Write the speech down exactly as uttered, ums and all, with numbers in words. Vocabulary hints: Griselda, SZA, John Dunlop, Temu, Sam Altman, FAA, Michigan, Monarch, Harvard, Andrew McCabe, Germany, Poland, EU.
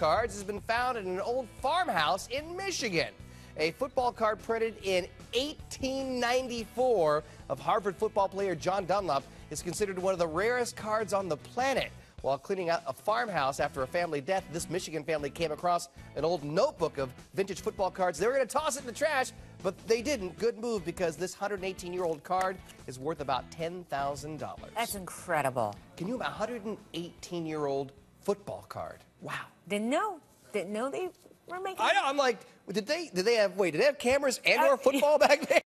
cards has been found in an old farmhouse in Michigan. A football card printed in eighteen ninety-four of Harvard football player John Dunlop is considered one of the rarest cards on the planet. While cleaning out a farmhouse after a family death, this Michigan family came across an old notebook of vintage football cards. They were going to toss it in the trash, but they didn't. Good move, because this one hundred eighteen-year-old card is worth about ten thousand dollars. That's incredible. Can you have a one hundred eighteen-year-old football card? Wow. Didn't know. Didn't know they were making it. I know. I'm like, did they, did they have, wait, did they have cameras and/or uh, football back then?